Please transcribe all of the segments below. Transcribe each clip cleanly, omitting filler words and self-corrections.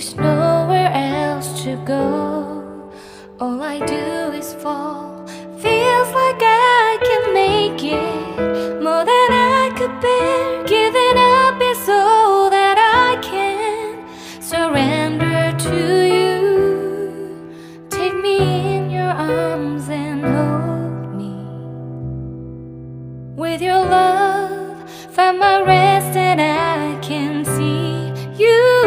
There's nowhere else to go. All I do is fall. Feels like I can make it. More than I could bear. Giving up is all that I can. Surrender to you. Take me in your arms and hold me. With your love, find my rest and I can see you.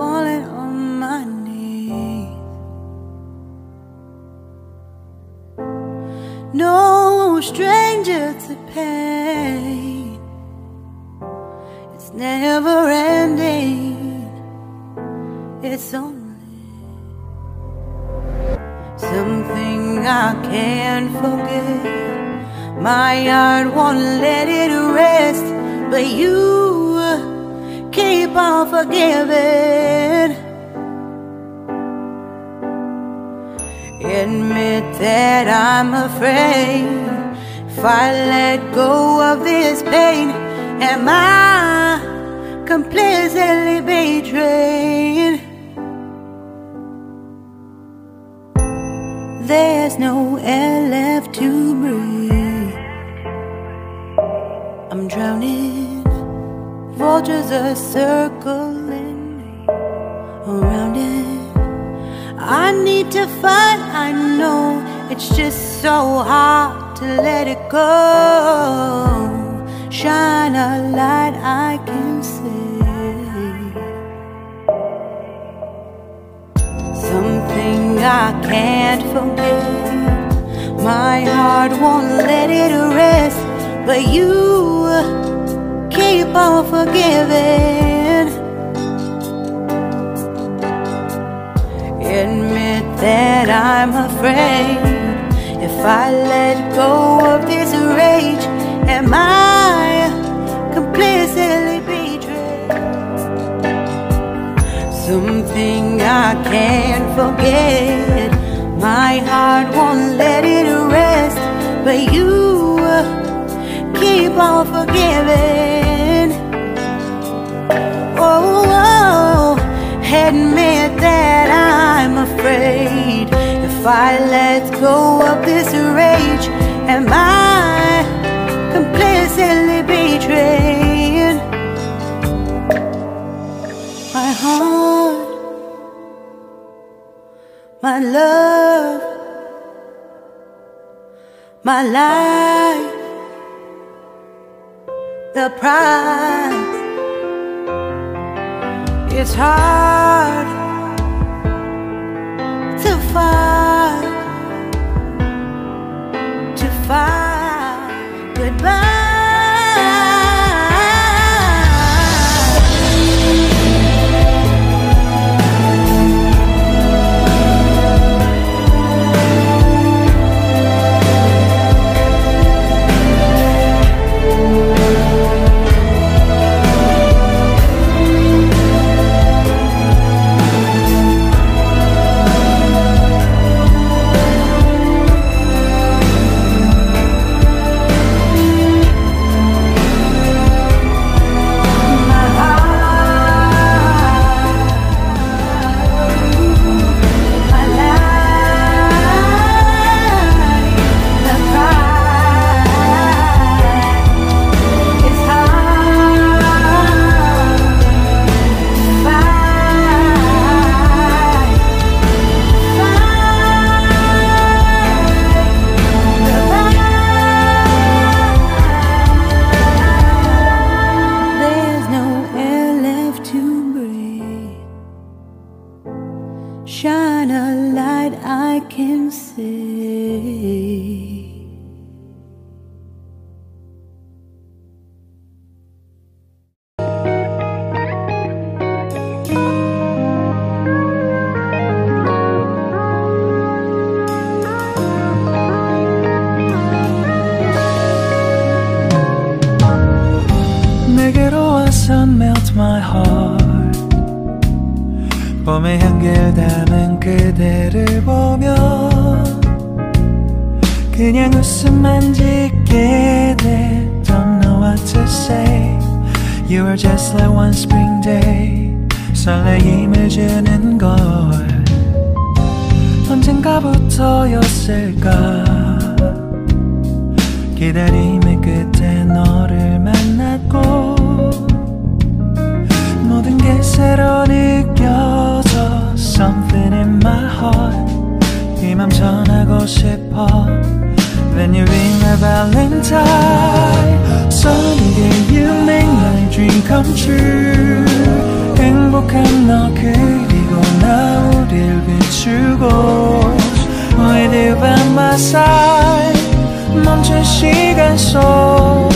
Falling on my knees, no stranger to pain. It's never ending. It's only something I can't forget. My heart won't let it rest, but you keep on forgiving. Admit that I'm afraid. If I let go of this pain, am I completely betrayed? There's no air left to breathe. I'm drowning. Vultures are circling me, around it. I need to find, I know it's just so hard to let it go. Shine a light I can see. I can't forget. My heart won't let it rest, but you keep on forgiving. Admit that I'm afraid. If I let go of this rage, am I completely betrayed? Something I can't forget. My heart won't let it rest, but you keep on forgiving. Oh, admit that I'm afraid. If I let go of this rage, am I completely betrayed? My heart, my love, my life, the prize. It's hard to fight, to fight goodbye. Shine a light I can see. 내게로 와서 melt my heart. 봄의 향기를 담은 그대를 보며 그냥 웃음만 짓게 돼. Don't know what to say. You were just like one spring day. 설레임을 주는 걸 언젠가부터였을까. 기다림의 끝에 너를 만났고 모든 게 새로 느껴져. Something in my heart. 이 맘 전하고 싶어. When you ring my valentine. Someday you make my dream come true. 행복한 너 그리고 나 우릴 비추고 With you by my side. 멈춘 시간 속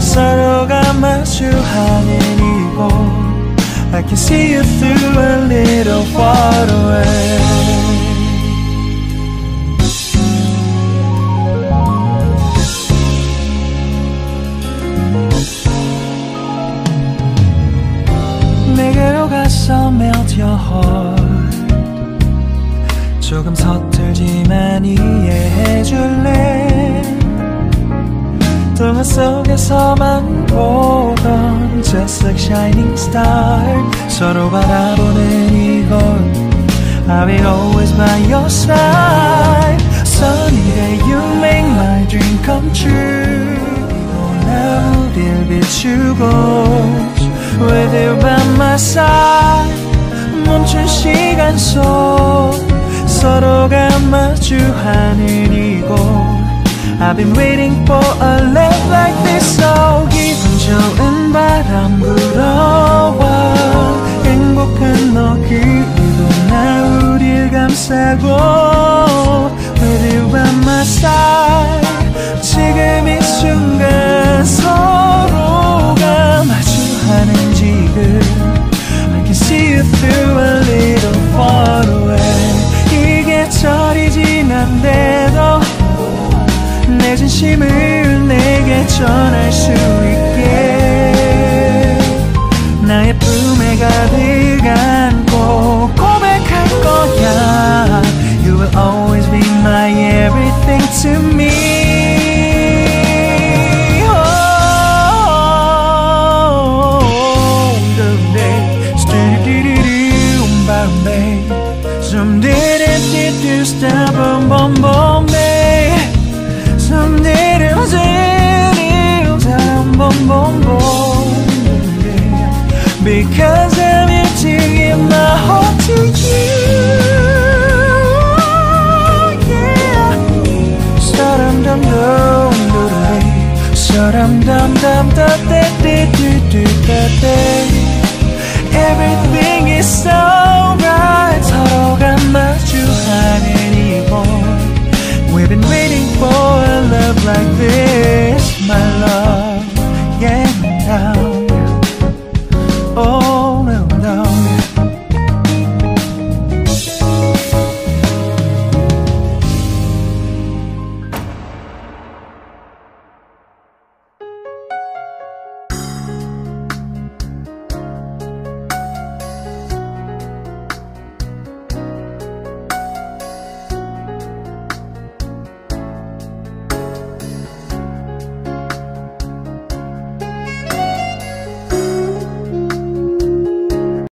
서로가 마주하는 이곳. I can see you through a little far away. 내게로 가서 melt your heart. 조금 서툴지만 이해해줄래. 동화 속에서만 보던 just like shining star. 서로 바라보는 이곳 I will always by your side. Sunny day you make my dream come true. 나 우릴 비추고 With you by my side. 멈춘 시간 속 서로가 마주하는 이곳. I've been waiting for a love like this. So 기분 좋은 바람 불어와. 행복한 너 그리고 나 우릴 감싸고 because I'm empty in my heart to you. Yeah. 사람담담담담 사람담담담담담담담담담담 Everything is so